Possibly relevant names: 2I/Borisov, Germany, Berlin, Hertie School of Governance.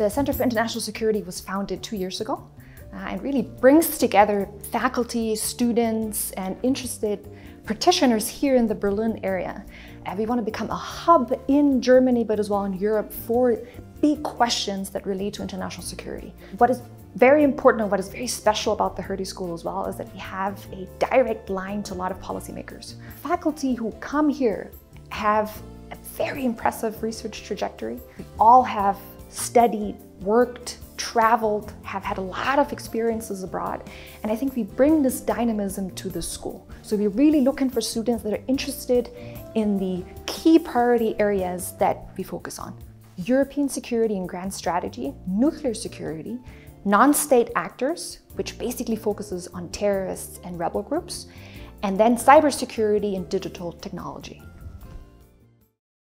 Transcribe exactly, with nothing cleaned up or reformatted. the Center for International Security was founded two years ago. Uh, and really brings together faculty, students, and interested practitioners here in the Berlin area. And we want to become a hub in Germany, but as well in Europe, for big questions that relate to international security. What is very important and what is very special about the Hertie School as well is that we have a direct line to a lot of policymakers. Faculty who come here have a very impressive research trajectory. We all have studied, worked, traveled, have had a lot of experiences abroad, and I think we bring this dynamism to the school. So we're really looking for students that are interested in the key priority areas that we focus on: European security and grand strategy, nuclear security, non-state actors, which basically focuses on terrorists and rebel groups, and then cybersecurity and digital technology.